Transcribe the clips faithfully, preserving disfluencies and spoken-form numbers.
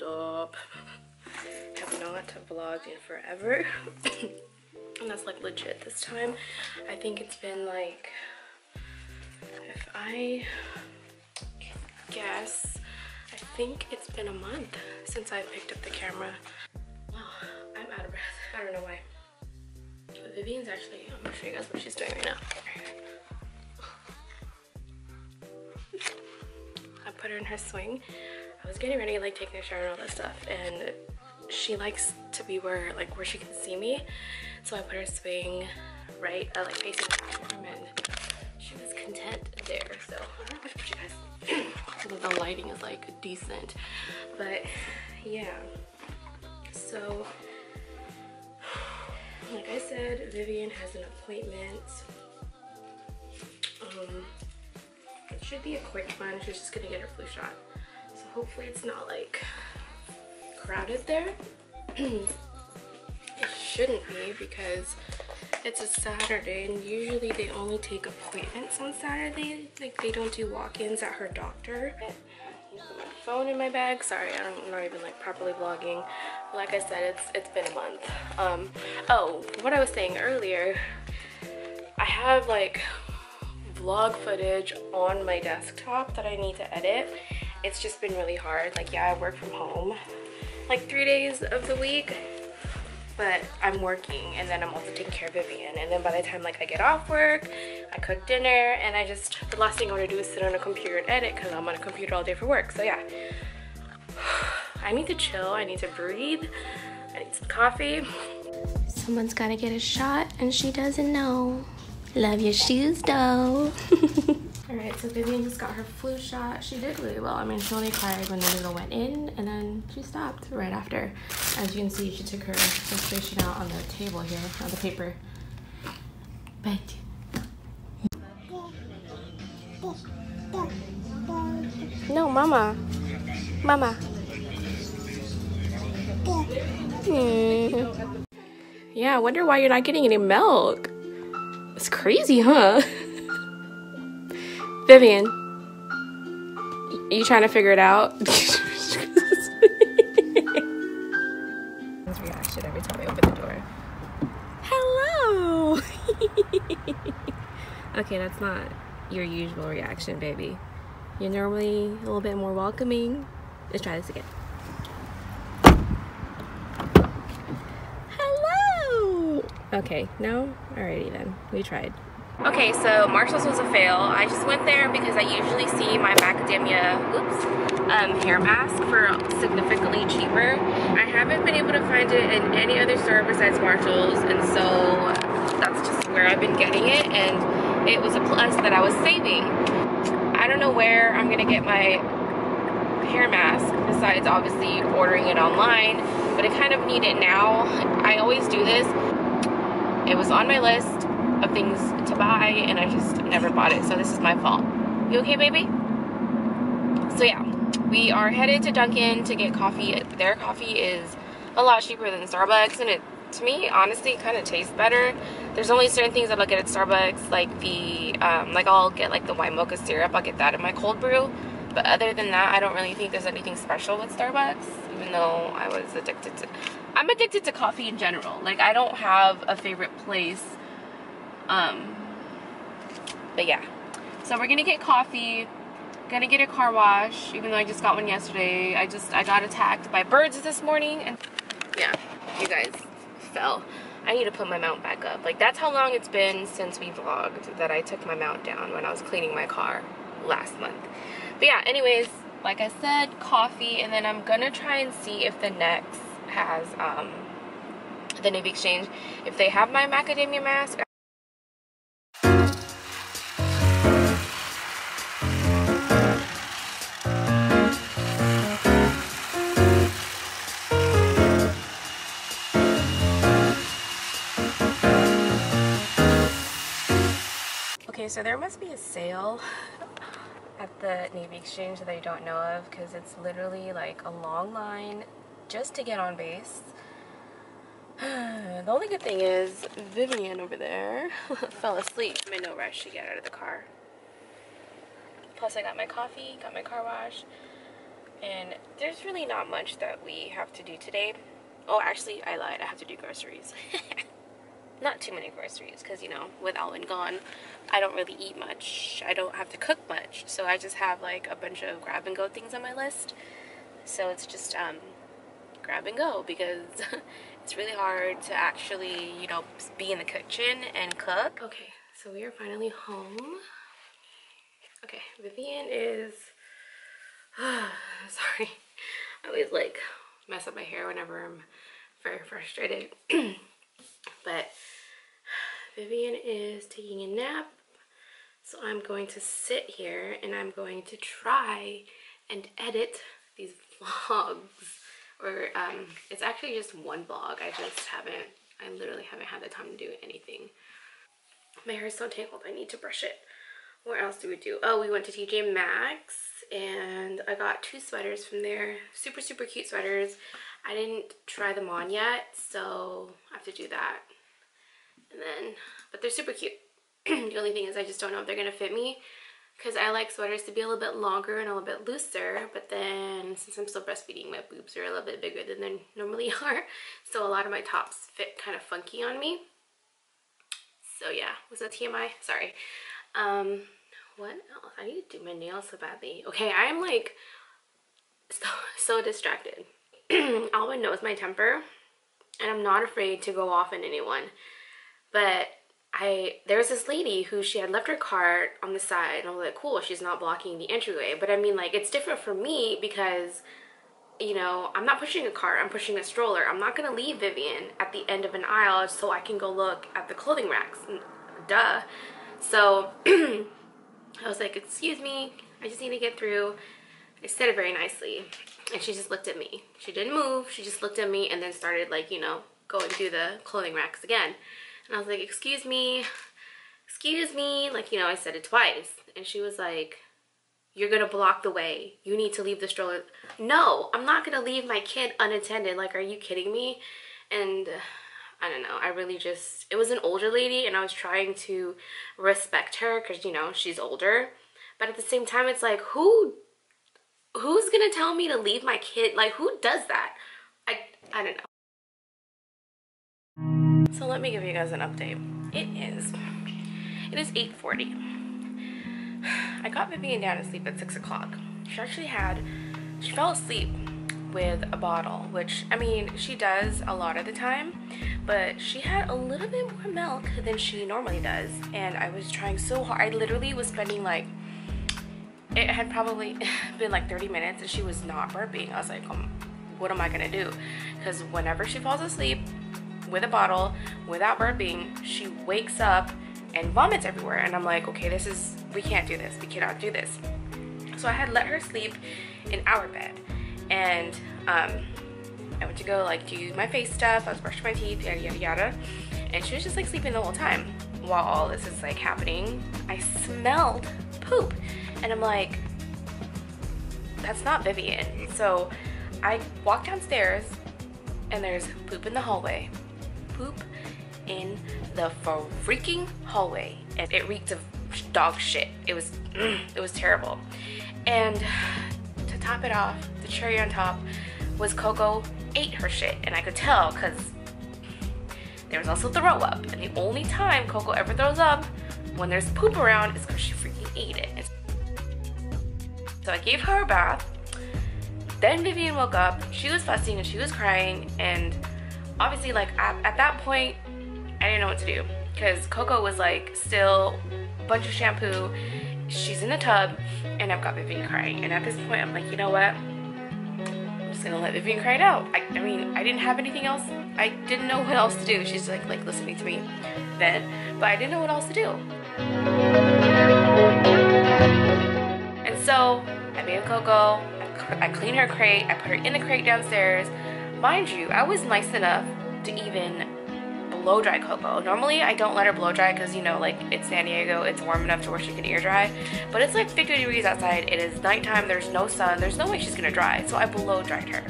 What's up? Have not vlogged in forever. And that's like legit this time. I think it's been like, if I guess, I think it's been a month since I picked up the camera. Oh, I'm out of breath. I don't know why. But Vivian's actually, I'm gonna show you guys what she's doing right now. I put her in her swing. I was getting ready, like taking a shower and all that stuff, and she likes to be where, like, where she can see me. So I put her swing right, uh, like facing the room, and she was content there. So I don't know if you guys, the lighting is like decent, but yeah. So like I said, Vivian has an appointment. Um, it should be a quick one. She's just gonna get her flu shot. So hopefully it's not like crowded there. It shouldn't be because it's a Saturday, and usually they only take appointments on Saturday. Like they don't do walk-ins at her doctor. My phone in my bag. Sorry, I don't, I'm not even like properly vlogging. Like I said, it's it's been a month. Um, oh, what I was saying earlier, I have like vlog footage on my desktop that I need to edit. It's just been really hard. Like, yeah, I work from home like three days of the week, but I'm working, and then I'm also taking care of Vivian, and then by the time like I get off work, I cook dinner, and I just, the last thing I want to do is sit on a computer and edit because I'm on a computer all day for work. So yeah, I need to chill, I need to breathe, I need some coffee. Someone's gotta get a shot and she doesn't know. Love your shoes though. All right, so Vivian just got her flu shot. She did really well. I mean, she only cried when the needle went in, and then she stopped right after. As you can see, she took her frustration out on the table here, on the paper. But. No, mama. Mama. Mm. Yeah, I wonder why you're not getting any milk. It's crazy, huh? Vivian, are you trying to figure it out? His reaction every time I open the door. Hello! Okay, that's not your usual reaction, baby. You're normally a little bit more welcoming. Let's try this again. Hello! Okay, no? Alrighty then, we tried. Okay, so Marshall's was a fail. I just went there because I usually see my Macadamia, oops, um, hair mask for significantly cheaper. I haven't been able to find it in any other store besides Marshall's, and so that's just where I've been getting it, and it was a plus that I was saving. I don't know where I'm gonna get my hair mask besides obviously ordering it online, but I kind of need it now. I always do this. It was on my list of things to buy, and I just never bought it, so this is my fault. You okay, baby? So yeah, we are headed to Dunkin to get coffee. Their coffee is a lot cheaper than Starbucks, and it, to me, honestly, kind of tastes better. There's only certain things that I'll get at Starbucks, like the um, like I'll get like the white mocha syrup. I'll get that in my cold brew, but other than that, I don't really think there's anything special with Starbucks, even though I was addicted to I'm addicted to coffee in general. Like, I don't have a favorite place. Um, but yeah, so we're gonna get coffee, gonna get a car wash, even though I just got one yesterday. I just, I got attacked by birds this morning, and yeah, you guys fell. I need to put my mount back up. Like, that's how long it's been since we vlogged that I took my mount down when I was cleaning my car last month. But yeah, anyways, like I said, coffee, and then I'm gonna try and see if the next has, um, the Navy Exchange, if they have my Macadamia Mask. So there must be a sale at the Navy Exchange that I don't know of, because it's literally like a long line just to get on base. The only good thing is Vivian over there fell asleep. I'm in no rush to get out of the car. Plus I got my coffee, got my car wash. And there's really not much that we have to do today. Oh, actually, I lied. I have to do groceries. Not too many groceries because, you know, with Alwin gone, I don't really eat much. I don't have to cook much. So I just have, like, a bunch of grab-and-go things on my list. So it's just um, grab-and-go because it's really hard to actually, you know, be in the kitchen and cook. Okay, so we are finally home. Okay, Vivian is... Sorry, I always like mess up my hair whenever I'm very frustrated. But Vivian is taking a nap, so I'm going to sit here and I'm going to try and edit these vlogs. Or um, it's actually just one vlog. I just haven't, I literally haven't had the time to do anything. My hair is so tangled. I need to brush it. What else do we do? Oh, we went to T J Maxx. And I got two sweaters from there. Super, super cute sweaters. I didn't try them on yet, so I have to do that. And then, but they're super cute. The only thing is I just don't know if they're going to fit me, because I like sweaters to be a little bit longer and a little bit looser. But then, since I'm still breastfeeding, my boobs are a little bit bigger than they normally are. So a lot of my tops fit kind of funky on me. So yeah, was that T M I? Sorry. Um... What else? I need to do my nails so badly. Okay, I'm like so, so distracted. Alwin knows my temper, and I'm not afraid to go off on anyone. But I there was this lady who she had left her cart on the side, and I was like, cool, she's not blocking the entryway. But I mean, like, it's different for me because, you know, I'm not pushing a cart, I'm pushing a stroller. I'm not going to leave Vivian at the end of an aisle so I can go look at the clothing racks. Duh. So... I was like, excuse me, I just need to get through. I said it very nicely, and she just looked at me. She didn't move, she just looked at me and then started, like, you know, going through the clothing racks again. And I was like, excuse me, excuse me, like, you know, I said it twice. And she was like, you're gonna block the way, you need to leave the stroller. No, I'm not gonna leave my kid unattended, like, are you kidding me? And... I don't know, I really just, it was an older lady and I was trying to respect her because, you know, she's older. But at the same time, it's like, who, who's gonna tell me to leave my kid? Like, who does that? I, I don't know. So let me give you guys an update. It is, it is eight forty. I got Vivian down to sleep at six o'clock. She actually had, she fell asleep with a bottle, which, I mean, she does a lot of the time, but she had a little bit more milk than she normally does, and I was trying so hard. I literally was spending, like, it had probably been like thirty minutes and she was not burping. I was like, um, what am I gonna do? Because whenever she falls asleep with a bottle without burping, she wakes up and vomits everywhere, and I'm like, okay, this is, we can't do this, we cannot do this. So I had let her sleep in our bed. And um, I went to go, like, do my face stuff. I was brushing my teeth, yada, yada, yada. And she was just, like, sleeping the whole time. While all this is, like, happening, I smelled poop. And I'm like, that's not Vivian. So I walk downstairs, and there's poop in the hallway. Poop in the freaking hallway. And it reeked of dog shit. It was, it was terrible. And... top it off, the cherry on top was Coco ate her shit, and I could tell because there was also throw up, and the only time Coco ever throws up when there's poop around is because she freaking ate it. So I gave her a bath, then Vivian woke up, she was fussing and she was crying, and obviously, like, I, at that point I didn't know what to do because Coco was, like, still a bunch of shampoo. She's in the tub, and I've got Vivian crying. And at this point, I'm like, you know what? I'm just gonna let Vivian cry it out. I, I mean, I didn't have anything else. I didn't know what else to do. She's like, like listening to me then, but I didn't know what else to do. And so I made a Coco. I, I cleaned her crate. I put her in the crate downstairs. Mind you, I was nice enough to even blow dry Coco. Normally I don't let her blow dry because, you know, like, it's San Diego, it's warm enough to where she can air dry, but it's like fifty degrees outside, it is nighttime, there's no sun, there's no way she's gonna dry. So I blow dried her.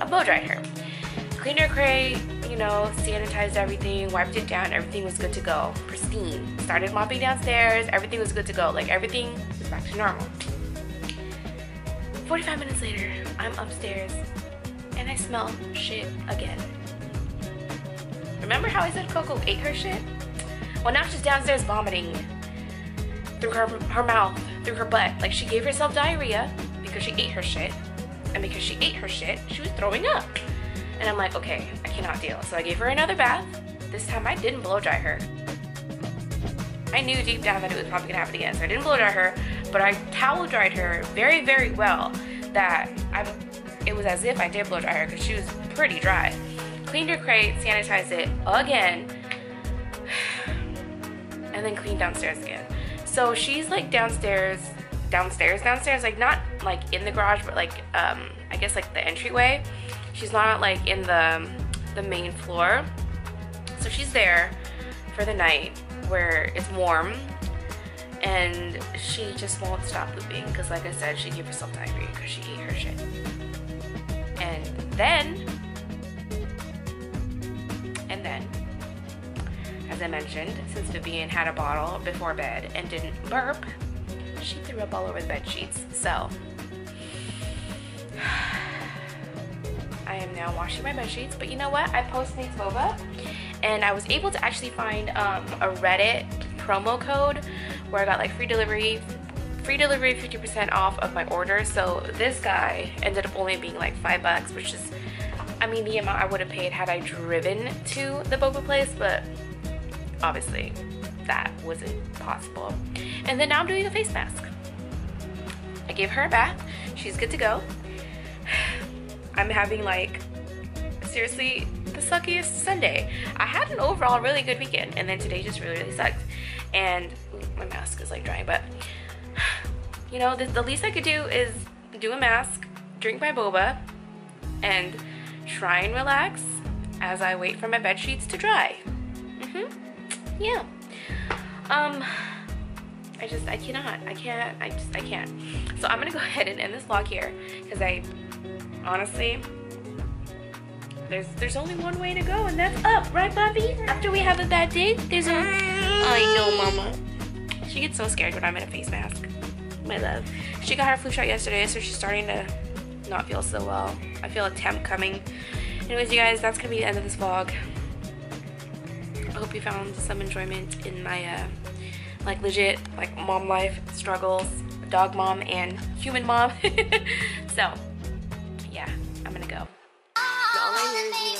I blow dried her. Cleaned her crate, you know, sanitized everything, wiped it down, everything was good to go. Pristine. Started mopping downstairs, everything was good to go. Like, everything was back to normal. forty-five minutes later, I'm upstairs and I smell shit again. Remember how I said Coco ate her shit? Well, now she's downstairs vomiting through her, her mouth, through her butt. Like, she gave herself diarrhea because she ate her shit. And because she ate her shit, she was throwing up. And I'm like, okay, I cannot deal. So I gave her another bath. This time I didn't blow dry her. I knew deep down that it was probably gonna happen again, so I didn't blow dry her, but I towel dried her very, very well that I'm, it was as if I did blow dry her because she was pretty dry. Cleaned her crate, sanitized it again, and then cleaned downstairs again. So she's like downstairs, downstairs, downstairs, like not like in the garage, but like um, I guess like the entryway. She's not like in the, the main floor. So she's there for the night, where it's warm, and she just won't stop pooping because, like I said, she gave herself diarrhea because she ate her shit. And then, and then, as I mentioned, since Vivian had a bottle before bed and didn't burp, she threw up all over the bed sheets. So I am now washing my bed sheets, but you know what? I post Nate's Moba. And I was able to actually find um, a Reddit promo code where I got like free delivery, free delivery fifty percent off of my order. So this guy ended up only being like five bucks, which is, I mean, the amount I would have paid had I driven to the boba place, but obviously that wasn't possible. And then now I'm doing a face mask. I gave her a bath. She's good to go. I'm having like, seriously, the suckiest Sunday. I had an overall really good weekend, and then today just really, really sucked. And my mask is like drying, but you know, the, the least I could do is do a mask, drink my boba, and try and relax as I wait for my bed sheets to dry. Mm-hmm. Yeah. Um. I just, I cannot. I can't. I just, I can't. So I'm gonna go ahead and end this vlog here because I honestly. There's, there's only one way to go, and that's up, right, Bobby? After we have a bad day, there's a... I know, Mama. She gets so scared when I'm in a face mask. My love. She got her flu shot yesterday, so she's starting to not feel so well. I feel a temp coming. Anyways, you guys, that's going to be the end of this vlog. I hope you found some enjoyment in my, uh, like, legit, like, mom life struggles, dog mom and human mom. So, yeah, I'm going to go. All I hear is